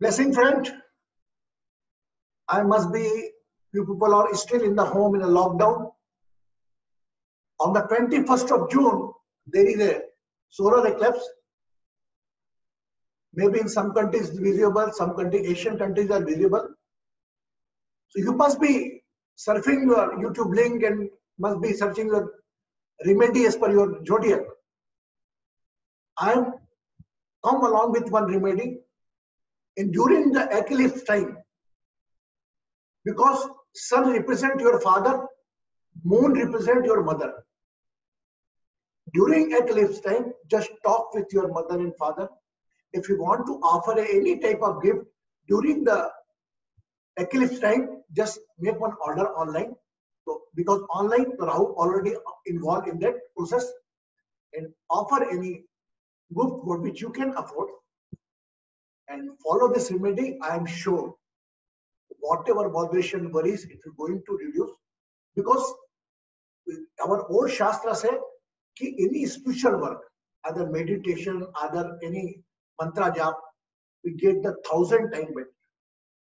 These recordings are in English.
blessing friend, I must be, you people are still in the home in a lockdown. On the 21st of June, there is a solar eclipse. Maybe in some countries visible, some countries, Asian countries are visible. So you must be surfing your YouTube link and must be searching your remedy as per your zodiac. I come along with one remedy and during the eclipse time, because sun represents your father, moon represents your mother. During eclipse time, just talk with your mother and father. If you want to offer any type of gift during the eclipse time, just make one order online. So, because online Rahu already involved in that process, and offer any gift which you can afford and follow this remedy. I am sure whatever botheration, worries, it is going to reduce, because our old Shastra say ki any spiritual work, either meditation, either any mantra jap, we get the 1000 times better.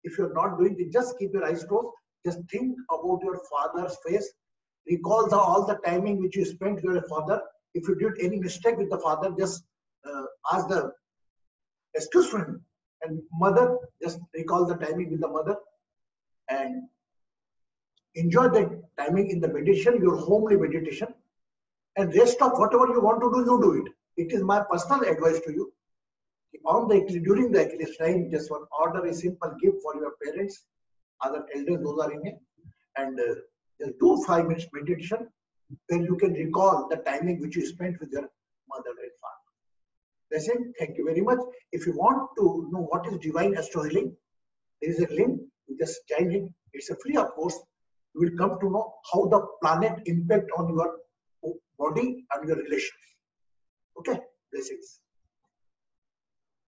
If you're not doing it, just keep your eyes closed. Just think about your father's face. Recall the, all the timing which you spent with your father. If you did any mistake with the father, just ask the excuse for him. And mother, just recall the timing with the mother. And enjoy the timing in the meditation, your homely meditation. And rest of whatever you want to do, you do it. It is my personal advice to you. During the eclipse time, just one order a simple gift for your parents, other elders, those are in it, and just do 5 minutes meditation where you can recall the timing which you spent with your mother and father. That's it. Thank you very much. If you want to know what is divine astro healing, there is a link. You just join it. It's a free of course. You will come to know how the planet impact on your body and your relations. Okay, blessings.